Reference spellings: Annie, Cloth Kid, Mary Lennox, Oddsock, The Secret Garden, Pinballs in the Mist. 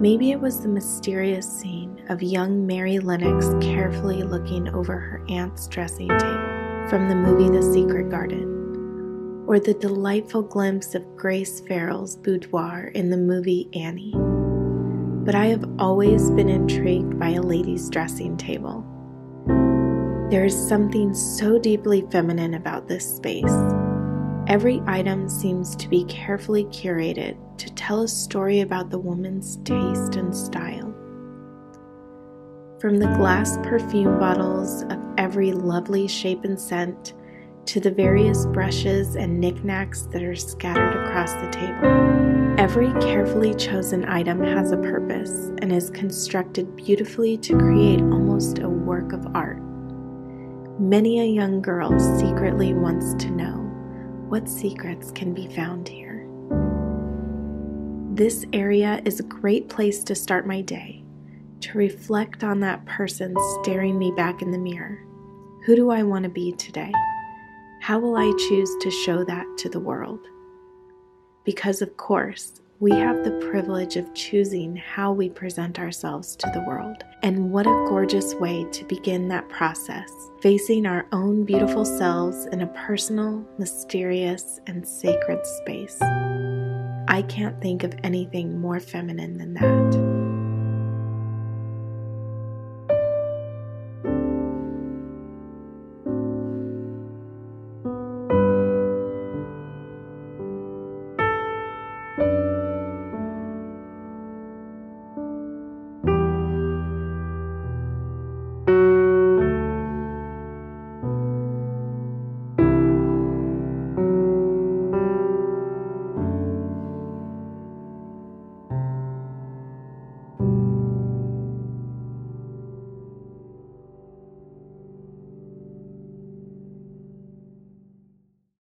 Maybe it was the mysterious scene of young Mary Lennox carefully looking over her aunt's dressing table from the movie The Secret Garden, or the delightful glimpse of Grace Farrell's boudoir in the movie Annie. But I have always been intrigued by a lady's dressing table. There is something so deeply feminine about this space. Every item seems to be carefully curated to tell a story about the woman's taste and style. From the glass perfume bottles of every lovely shape and scent to the various brushes and knickknacks that are scattered across the table, every carefully chosen item has a purpose and is constructed beautifully to create almost a work of art. Many a young girl secretly wants to know what secrets can be found here. This area is a great place to start my day, to reflect on that person staring me back in the mirror. Who do I want to be today? How will I choose to show that to the world? Because, of course, we have the privilege of choosing how we present ourselves to the world, and what a gorgeous way to begin that process, facing our own beautiful selves in a personal, mysterious, and sacred space. I can't think of anything more feminine than that.